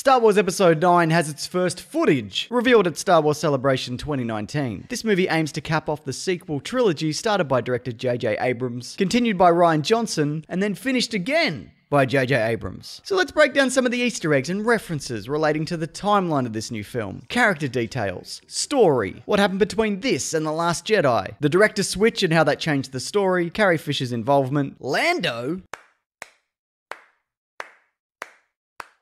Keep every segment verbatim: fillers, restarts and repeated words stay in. Star Wars Episode nine has its first footage, revealed at Star Wars Celebration twenty nineteen. This movie aims to cap off the sequel trilogy started by director J J Abrams, continued by Rian Johnson, and then finished again by J J Abrams. So let's break down some of the Easter eggs and references relating to the timeline of this new film, character details, story, what happened between this and The Last Jedi, the director switch and how that changed the story, Carrie Fisher's involvement, Lando,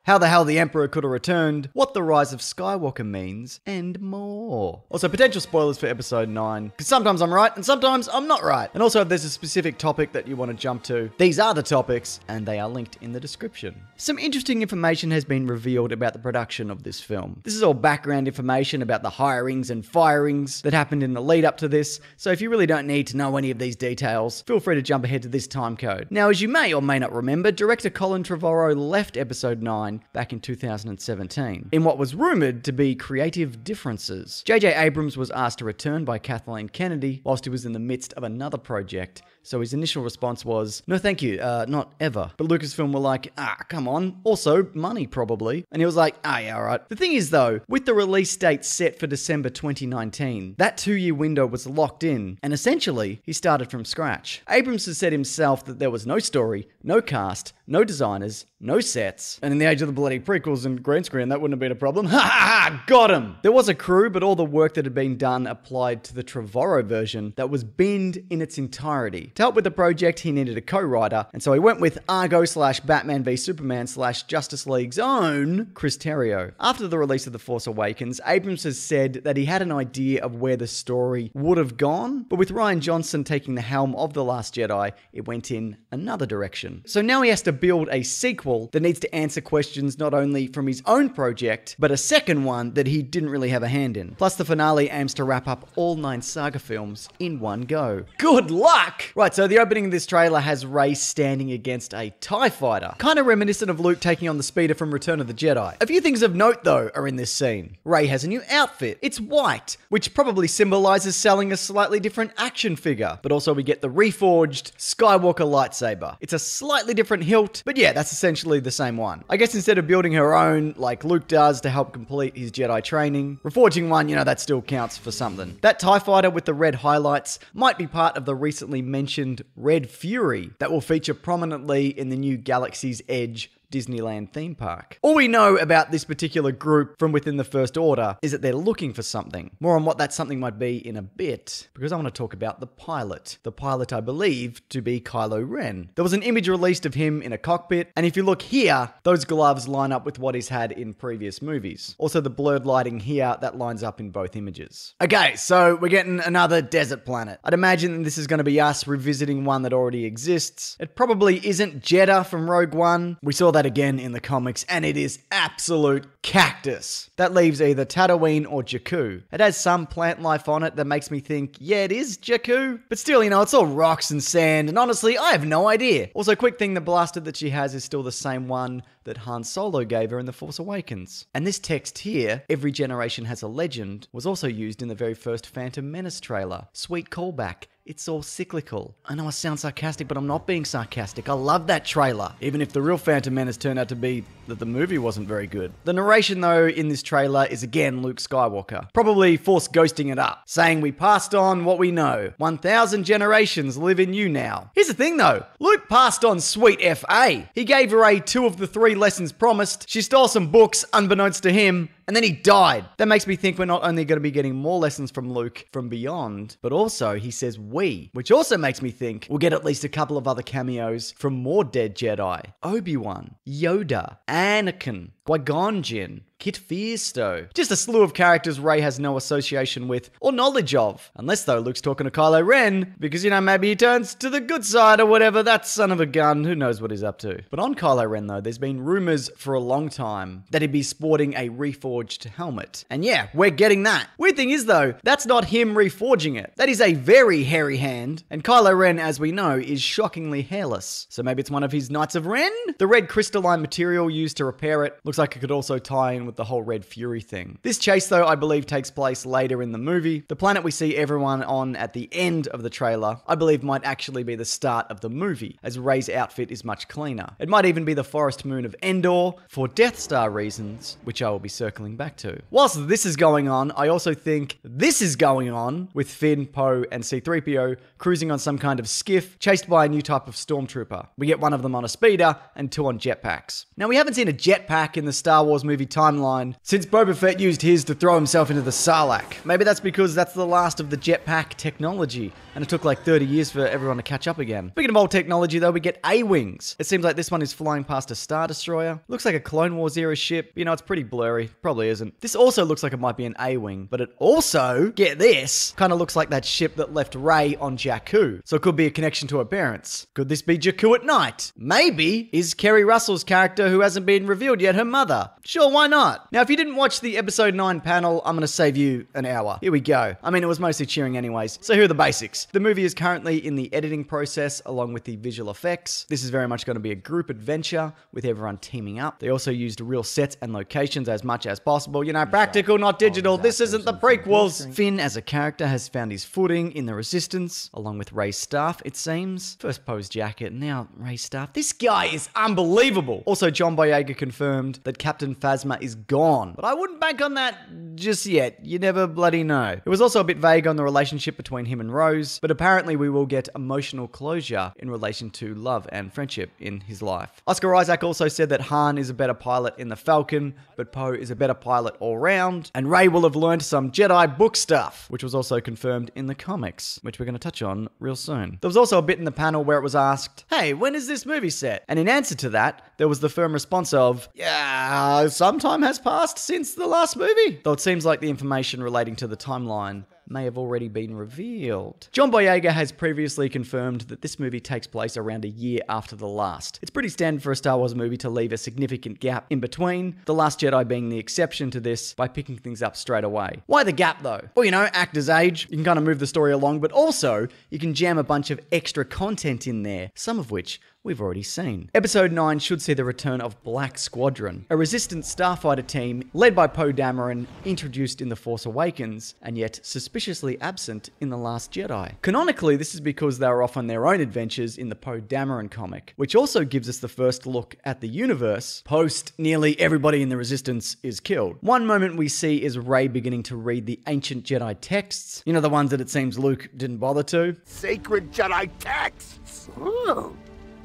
how the hell the Emperor could have returned, what The Rise of Skywalker means, and more. Also, potential spoilers for Episode nine, because sometimes I'm right and sometimes I'm not right. And also, if there's a specific topic that you want to jump to, these are the topics, and they are linked in the description. Some interesting information has been revealed about the production of this film. This is all background information about the hirings and firings that happened in the lead up to this, so if you really don't need to know any of these details, feel free to jump ahead to this time code. Now, as you may or may not remember, director Colin Trevorrow left Episode nine back in two thousand seventeen, in what was rumoured to be creative differences. J J Abrams was asked to return by Kathleen Kennedy whilst he was in the midst of another project, so his initial response was, "No thank you, uh, not ever." But Lucasfilm were like, ah, come on, also money probably. And he was like, ah, yeah, alright. The thing is though, with the release date set for December twenty nineteen, that two-year window was locked in, and essentially, he started from scratch. Abrams has said himself that there was no story, no cast, no designers, no sets. And in the age of the bloody prequels and green screen, that wouldn't have been a problem. Ha ha ha! Got him! There was a crew, but all the work that had been done applied to the Trevorrow version that was binned in its entirety. To help with the project, he needed a co-writer, and so he went with Argo slash Batman v Superman slash Justice League's own Chris Terrio. After the release of The Force Awakens, Abrams has said that he had an idea of where the story would have gone, but with Rian Johnson taking the helm of The Last Jedi, it went in another direction. So now he has to build a sequel that needs to answer questions not only from his own project, but a second one that he didn't really have a hand in. Plus, the finale aims to wrap up all nine saga films in one go. Good luck! Right, so the opening of this trailer has Rey standing against a TIE fighter, kind of reminiscent of Luke taking on the speeder from Return of the Jedi. A few things of note, though, are in this scene. Rey has a new outfit. It's white, which probably symbolizes selling a slightly different action figure, but also we get the reforged Skywalker lightsaber. It's a slightly different hilt, but yeah, that's essentially the same one. I guess instead of building her own, like Luke does to help complete his Jedi training, reforging one, you know, that still counts for something. That TIE fighter with the red highlights might be part of the recently mentioned Red Fury that will feature prominently in the new Galaxy's Edge Disneyland theme park. All we know about this particular group from within the First Order is that they're looking for something. More on what that something might be in a bit, because I want to talk about the pilot. The pilot I believe to be Kylo Ren. There was an image released of him in a cockpit, and if you look here, those gloves line up with what he's had in previous movies. Also the blurred lighting here, that lines up in both images. Okay, so we're getting another desert planet. I'd imagine this is going to be us revisiting one that already exists. It probably isn't Jedha from Rogue One. We saw that again in the comics, and it is absolute cactus. That leaves either Tatooine or Jakku. It has some plant life on it that makes me think, yeah, it is Jakku. But still, you know, it's all rocks and sand, and honestly, I have no idea. Also, quick thing, the blaster that she has is still the same one that Han Solo gave her in The Force Awakens. And this text here, "Every generation has a legend," was also used in the very first Phantom Menace trailer. Sweet callback. It's all cyclical. I know I sound sarcastic, but I'm not being sarcastic. I love that trailer. Even if the real Phantom Menace turned out to be that the movie wasn't very good. The narration, though, in this trailer is again Luke Skywalker. Probably force ghosting it up. Saying, "We passed on what we know. one thousand generations live in you now." Here's the thing, though. Luke passed on sweet F A. He gave Rey two of the three lessons promised. She stole some books, unbeknownst to him. And then he died. That makes me think we're not only going to be getting more lessons from Luke from beyond, but also he says we, which also makes me think we'll get at least a couple of other cameos from more dead Jedi. Obi-Wan, Yoda, Anakin, Qui-Gon Jinn, Kit Fisto. Just a slew of characters Rey has no association with or knowledge of. Unless, though, Luke's talking to Kylo Ren, because, you know, maybe he turns to the good side or whatever. That son of a gun, who knows what he's up to. But on Kylo Ren, though, there's been rumors for a long time that he'd be sporting a reforged helmet. And yeah, we're getting that. Weird thing is, though, that's not him reforging it. That is a very hairy hand. And Kylo Ren, as we know, is shockingly hairless. So maybe it's one of his Knights of Ren? The red crystalline material used to repair it looks like it could also tie in with the whole Red Fury thing. This chase, though, I believe takes place later in the movie. The planet we see everyone on at the end of the trailer, I believe might actually be the start of the movie, as Rey's outfit is much cleaner. It might even be the forest moon of Endor, for Death Star reasons, which I will be circling back to. Whilst this is going on, I also think this is going on, with Finn, Poe, and C three P O cruising on some kind of skiff, chased by a new type of stormtrooper. We get one of them on a speeder, and two on jetpacks. Now, we haven't seen a jetpack in the Star Wars movie timeline since Boba Fett used his to throw himself into the Sarlacc. Maybe that's because that's the last of the jetpack technology, and it took like thirty years for everyone to catch up again. Speaking of old technology, though, we get A-Wings. It seems like this one is flying past a Star Destroyer. Looks like a Clone Wars-era ship. You know, it's pretty blurry. Probably isn't. This also looks like it might be an A-Wing, but it also, get this, kind of looks like that ship that left Rey on Jakku. So it could be a connection to her parents. Could this be Jakku at night? Maybe is Kerry Russell's character, who hasn't been revealed yet, her mother. Sure, why not? Now, if you didn't watch the episode nine panel, I'm going to save you an hour. Here we go. I mean, it was mostly cheering anyways, so here are the basics. The movie is currently in the editing process, along with the visual effects. This is very much going to be a group adventure, with everyone teaming up. They also used real sets and locations as much as possible. You know, practical, not digital. This isn't the prequels. Finn, as a character, has found his footing in the Resistance, along with Rey's staff, it seems. First Poe's jacket, now Rey's staff. This guy is unbelievable. Also, John Boyega confirmed that Captain Phasma is gone, but I wouldn't bank on that just yet. You never bloody know. It was also a bit vague on the relationship between him and Rose, but apparently we will get emotional closure in relation to love and friendship in his life. Oscar Isaac also said that Han is a better pilot in the Falcon, but Poe is a better pilot all round, and Rey will have learned some Jedi book stuff, which was also confirmed in the comics, which we're going to touch on real soon. There was also a bit in the panel where it was asked, hey, when is this movie set? And in answer to that, there was the firm response of, yeah, some time has passed since the last movie. Though it seems like the information relating to the timeline may have already been revealed. John Boyega has previously confirmed that this movie takes place around a year after the last. It's pretty standard for a Star Wars movie to leave a significant gap in between, The Last Jedi being the exception to this by picking things up straight away. Why the gap though? Well, you know, actors age, you can kind of move the story along, but also you can jam a bunch of extra content in there, some of which we've already seen. Episode nine should see the return of Black Squadron, a Resistance starfighter team led by Poe Dameron, introduced in The Force Awakens, and yet suspiciously absent in The Last Jedi. Canonically, this is because they were off on their own adventures in the Poe Dameron comic, which also gives us the first look at the universe post nearly everybody in the Resistance is killed. One moment we see is Rey beginning to read the ancient Jedi texts, you know, the ones that it seems Luke didn't bother to. Sacred Jedi texts! Ooh.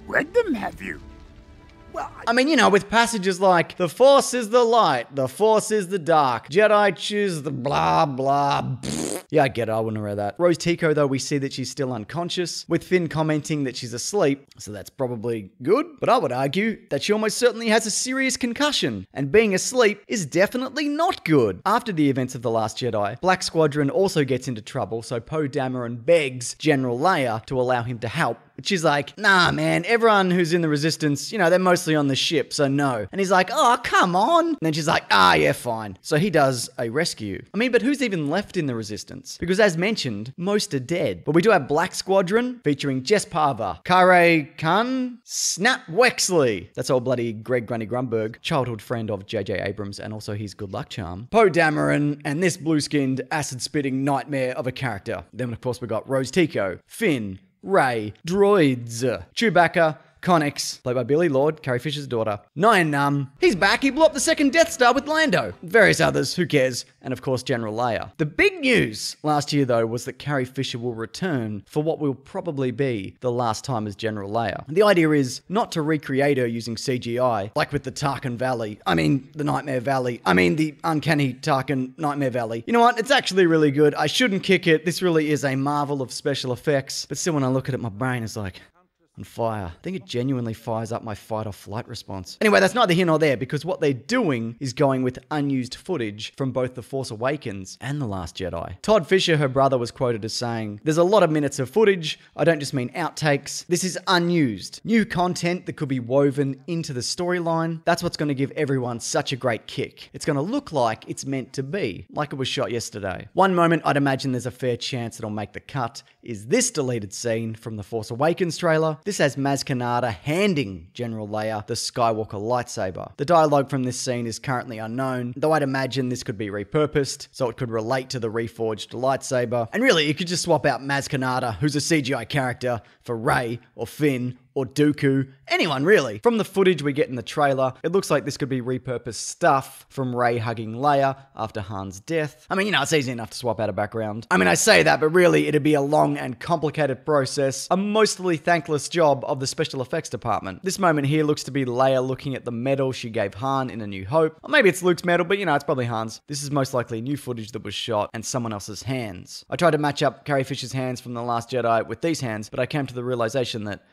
Read them, have you? Well, I, I mean, you know, with passages like, the Force is the light, the Force is the dark, Jedi choose the blah, blah, pfft. Yeah, I get it, I wouldn't have read that. Rose Tico, though, we see that she's still unconscious, with Finn commenting that she's asleep, so that's probably good, but I would argue that she almost certainly has a serious concussion, and being asleep is definitely not good. After the events of The Last Jedi, Black Squadron also gets into trouble, so Poe Dameron begs General Leia to allow him to help. She's like, nah, man, everyone who's in the Resistance, you know, they're mostly on the ship, so no. And he's like, oh, come on. And then she's like, ah, yeah, fine. So he does a rescue. I mean, but who's even left in the Resistance? Because as mentioned, most are dead. But we do have Black Squadron featuring Jess Parva, Kare Khan, Snap Wexley. That's old bloody Greg Grundy Grunberg, childhood friend of J J Abrams and also his good luck charm. Poe Dameron and this blue-skinned, acid-spitting nightmare of a character. Then, of course, we got Rose Tico, Finn, Rey, droids, Chewbacca, Connix, played by Billy Lord, Carrie Fisher's daughter. Nine Num, he's back, he blew up the second Death Star with Lando. Various others, who cares? And of course, General Leia. The big news last year, though, was that Carrie Fisher will return for what will probably be the last time as General Leia. And the idea is not to recreate her using C G I, like with the Tarkin Valley. I mean, the Nightmare Valley. I mean, the uncanny Tarkin Nightmare Valley. You know what? It's actually really good. I shouldn't kick it. This really is a marvel of special effects. But still, when I look at it, my brain is like, on fire. I think it genuinely fires up my fight or flight response. Anyway, that's neither here nor there, because what they're doing is going with unused footage from both The Force Awakens and The Last Jedi. Todd Fisher, her brother, was quoted as saying, there's a lot of minutes of footage. I don't just mean outtakes. This is unused. New content that could be woven into the storyline. That's what's going to give everyone such a great kick. It's going to look like it's meant to be, like it was shot yesterday. One moment I'd imagine there's a fair chance it'll make the cut is this deleted scene from The Force Awakens trailer, This has Maz Kanata handing General Leia the Skywalker lightsaber. The dialogue from this scene is currently unknown, though I'd imagine this could be repurposed, so it could relate to the reforged lightsaber. And really, you could just swap out Maz Kanata, who's a C G I character, for Rey or Finn or Dooku, anyone really. From the footage we get in the trailer, it looks like this could be repurposed stuff from Rey hugging Leia after Han's death. I mean, you know, it's easy enough to swap out a background. I mean, I say that, but really it'd be a long and complicated process, a mostly thankless job of the special effects department. This moment here looks to be Leia looking at the medal she gave Han in A New Hope. Or maybe it's Luke's medal, but you know, it's probably Han's. This is most likely new footage that was shot and someone else's hands. I tried to match up Carrie Fisher's hands from The Last Jedi with these hands, but I came to the realization that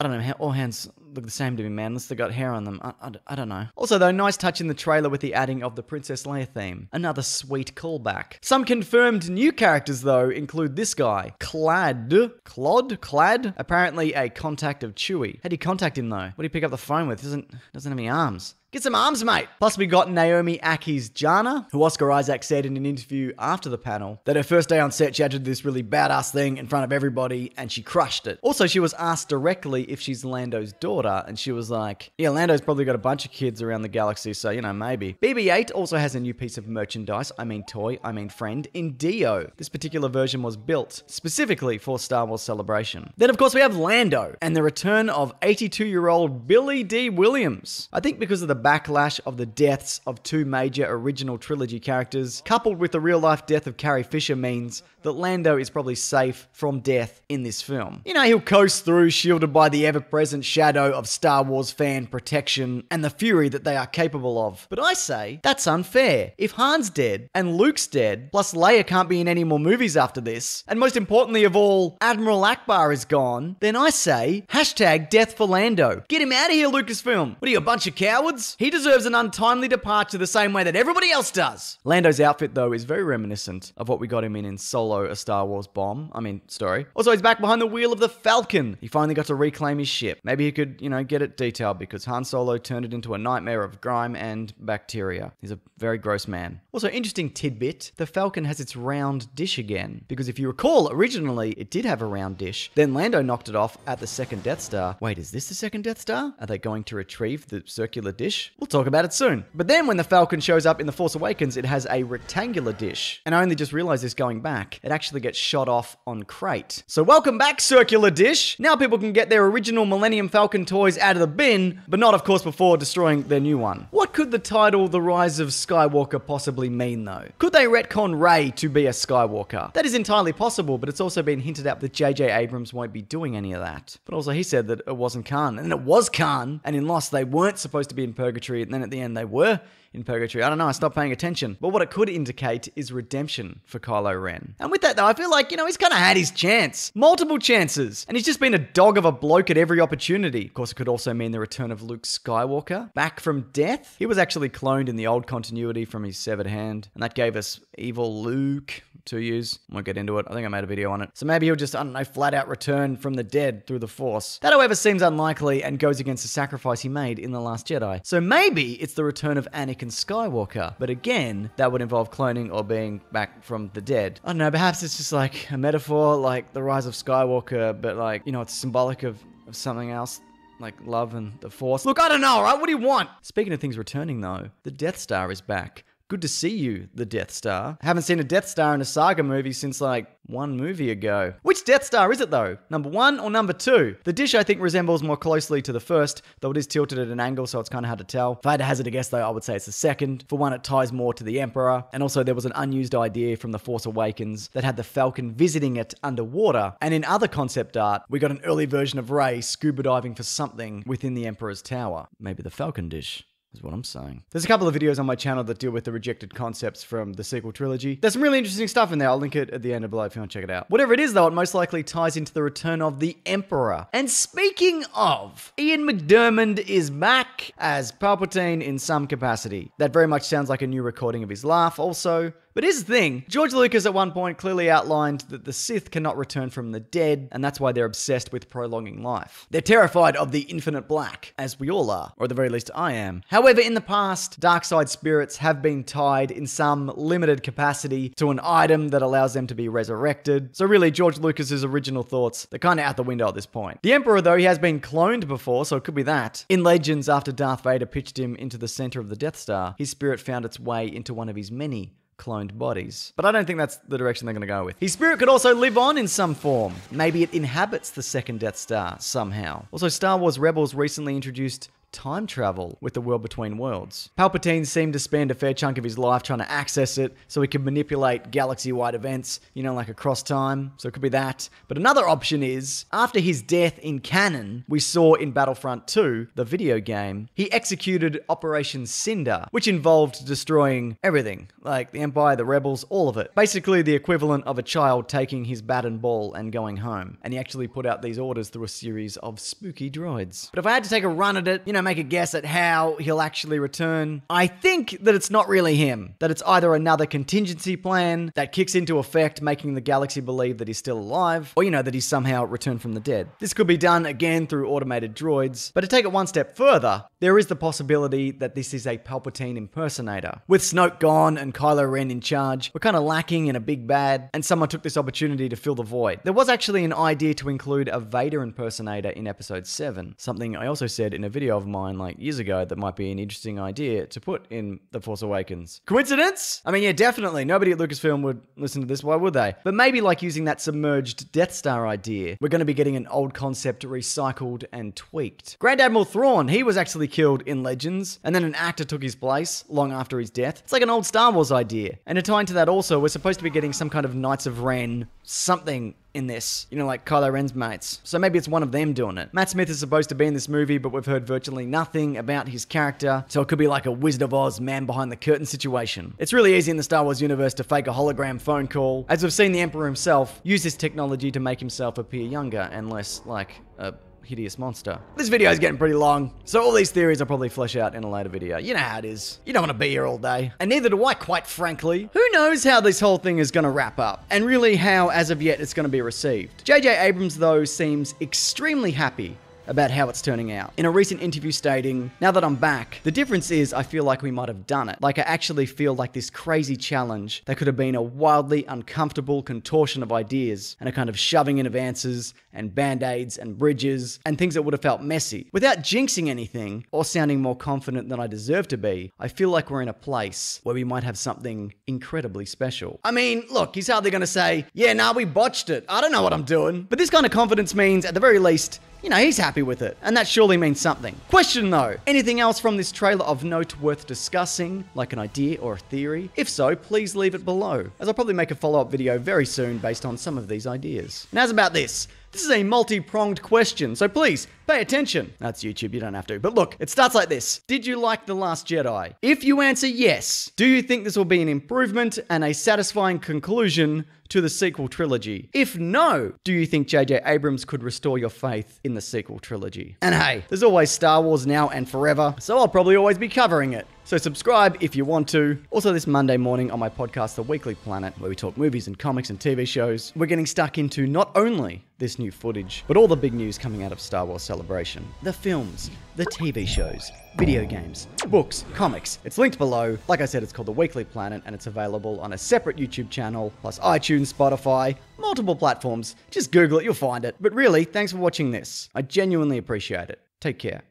I don't know, all hands look the same to me, man, unless they got hair on them. I, I, I don't know. Also though, nice touch in the trailer with the adding of the Princess Leia theme. Another sweet callback. Some confirmed new characters though include this guy, Clad. Clod? Clad? Apparently a contact of Chewie. How do you contact him though? What do you pick up the phone with? Doesn't, doesn't have any arms. Get some arms, mate. Plus, we got Naomi Aki's Jana, who Oscar Isaac said in an interview after the panel that her first day on set, she had to do this really badass thing in front of everybody and she crushed it. Also, she was asked directly if she's Lando's daughter and she was like, yeah, Lando's probably got a bunch of kids around the galaxy, so, you know, maybe. B B eight also has a new piece of merchandise, I mean toy, I mean friend, in Dio. This particular version was built specifically for Star Wars Celebration. Then, of course, we have Lando and the return of eighty-two-year-old Billy D. Williams. I think because of the backlash of the deaths of two major original trilogy characters, coupled with the real-life death of Carrie Fisher, means that Lando is probably safe from death in this film. You know, he'll coast through, shielded by the ever-present shadow of Star Wars fan protection and the fury that they are capable of. But I say, that's unfair. If Han's dead, and Luke's dead, plus Leia can't be in any more movies after this, and most importantly of all, Admiral Akbar is gone, then I say, hashtag death for Lando. Get him out of here, Lucasfilm. What are you, a bunch of cowards? He deserves an untimely departure the same way that everybody else does. Lando's outfit, though, is very reminiscent of what we got him in in Solo, A Star Wars Bomb. I mean, story. Also, he's back behind the wheel of the Falcon. He finally got to reclaim his ship. Maybe he could, you know, get it detailed because Han Solo turned it into a nightmare of grime and bacteria. He's a very gross man. Also, interesting tidbit, the Falcon has its round dish again. Because if you recall, originally, it did have a round dish. Then Lando knocked it off at the second Death Star. Wait, is this the second Death Star? Are they going to retrieve the circular dish? We'll talk about it soon. But then when the Falcon shows up in The Force Awakens, it has a rectangular dish. And I only just realized this going back. It actually gets shot off on crate. So welcome back, circular dish. Now people can get their original Millennium Falcon toys out of the bin, but not, of course, before destroying their new one. What could the title The Rise of Skywalker possibly mean, though? Could they retcon Rey to be a Skywalker? That is entirely possible, but it's also been hinted at that J J Abrams won't be doing any of that. But also he said that it wasn't Khan, and it was Khan, and in Lost they weren't supposed to be in Purgatory, and then at the end they were in Purgatory. I don't know, I stopped paying attention. But what it could indicate is redemption for Kylo Ren. And with that though, I feel like, you know, he's kind of had his chance. Multiple chances. And he's just been a dog of a bloke at every opportunity. Of course, it could also mean the return of Luke Skywalker, back from death. He was actually cloned in the old continuity from his severed hand, and that gave us evil Luke, two U's. I won't get into it. I think I made a video on it. So maybe he'll just, I don't know, flat out return from the dead through the Force. That, however, seems unlikely and goes against the sacrifice he made in The Last Jedi. So maybe it's the return of Anakin Skywalker, but again, that would involve cloning or being back from the dead. I don't know, perhaps it's just like a metaphor, like The Rise of Skywalker, but like, you know, it's symbolic of, of something else, like love and the Force. Look, I don't know, right? What do you want? Speaking of things returning though, the Death Star is back. Good to see you, the Death Star. Haven't seen a Death Star in a saga movie since like one movie ago. Which Death Star is it though? Number one or number two? The dish I think resembles more closely to the first, though it is tilted at an angle, so it's kind of hard to tell. If I had to hazard a guess though, I would say it's the second. For one, it ties more to the Emperor, and also there was an unused idea from The Force Awakens that had the Falcon visiting it underwater, and in other concept art, we got an early version of Rey scuba diving for something within the Emperor's tower. Maybe the Falcon dish is what I'm saying. There's a couple of videos on my channel that deal with the rejected concepts from the sequel trilogy. There's some really interesting stuff in there. I'll link it at the end of below if you want to check it out. Whatever it is though, it most likely ties into the return of the Emperor. And speaking of, Ian McDiarmid is back as Palpatine in some capacity. That very much sounds like a new recording of his laugh also. But here's the thing. George Lucas at one point clearly outlined that the Sith cannot return from the dead, and that's why they're obsessed with prolonging life. They're terrified of the infinite black, as we all are, or at the very least I am. However, in the past, dark side spirits have been tied in some limited capacity to an item that allows them to be resurrected. So really, George Lucas's original thoughts, they're kind of out the window at this point. The Emperor, though, he has been cloned before, so it could be that. In Legends, after Darth Vader pitched him into the center of the Death Star, his spirit found its way into one of his many cloned bodies. But I don't think that's the direction they're going to go with. His spirit could also live on in some form. Maybe it inhabits the second Death Star somehow. Also, Star Wars Rebels recently introduced time travel with The World Between Worlds. Palpatine seemed to spend a fair chunk of his life trying to access it so he could manipulate galaxy-wide events, you know, like across time. So it could be that. But another option is, after his death in canon, we saw in Battlefront two, the video game, he executed Operation Cinder, which involved destroying everything, like the Empire, the Rebels, all of it. Basically the equivalent of a child taking his bat and ball and going home. And he actually put out these orders through a series of spooky droids. But if I had to take a run at it, you know, make a guess at how he'll actually return, I think that it's not really him. That it's either another contingency plan that kicks into effect, making the galaxy believe that he's still alive, or, you know, that he's somehow returned from the dead. This could be done again through automated droids, but to take it one step further, there is the possibility that this is a Palpatine impersonator. With Snoke gone and Kylo Ren in charge, we're kind of lacking in a big bad, and someone took this opportunity to fill the void. There was actually an idea to include a Vader impersonator in episode seven, something I also said in a video of mine like years ago that might be an interesting idea to put in The Force Awakens. Coincidence? I mean, yeah, definitely. Nobody at Lucasfilm would listen to this, why would they? But maybe like using that submerged Death Star idea, we're going to be getting an old concept recycled and tweaked. Grand Admiral Thrawn, he was actually killed in Legends, and then an actor took his place long after his death. It's like an old Star Wars idea. And to tie into that also, we're supposed to be getting some kind of Knights of Ren something in this, you know, like Kylo Ren's mates. So maybe it's one of them doing it. Matt Smith is supposed to be in this movie, but we've heard virtually nothing about his character, so it could be like a Wizard of Oz man behind the curtain situation. It's really easy in the Star Wars universe to fake a hologram phone call, as we've seen the Emperor himself use this technology to make himself appear younger and less like a hideous monster. This video is getting pretty long, so all these theories I'll probably flesh out in a later video. You know how it is. You don't want to be here all day. And neither do I, quite frankly. Who knows how this whole thing is going to wrap up, and really how, as of yet, it's going to be received. J J Abrams, though, seems extremely happy about how it's turning out. In a recent interview stating, "Now that I'm back, the difference is I feel like we might have done it. Like I actually feel like this crazy challenge that could have been a wildly uncomfortable contortion of ideas and a kind of shoving in of answers and band-aids and bridges and things that would have felt messy. Without jinxing anything or sounding more confident than I deserve to be, I feel like we're in a place where we might have something incredibly special." I mean, look, he's hardly gonna say, yeah, nah, we botched it. I don't know what I'm doing. But this kind of confidence means, at the very least, you know, he's happy with it, and that surely means something. Question though, anything else from this trailer of note worth discussing, like an idea or a theory? If so, please leave it below, as I'll probably make a follow-up video very soon based on some of these ideas. And how's about this? This is a multi-pronged question, so please, pay attention. That's YouTube, you don't have to. But look, it starts like this. Did you like The Last Jedi? If you answer yes, do you think this will be an improvement and a satisfying conclusion to the sequel trilogy? If no, do you think J J Abrams could restore your faith in the sequel trilogy? And hey, there's always Star Wars now and forever, so I'll probably always be covering it. So subscribe if you want to. Also this Monday morning on my podcast, The Weekly Planet, where we talk movies and comics and T V shows, we're getting stuck into not only this new footage, but all the big news coming out of Star Wars Celebration. The films, the T V shows, video games, books, comics. It's linked below. Like I said, it's called The Weekly Planet, and it's available on a separate YouTube channel, plus iTunes, Spotify, multiple platforms. Just Google it, you'll find it. But really, thanks for watching this. I genuinely appreciate it. Take care.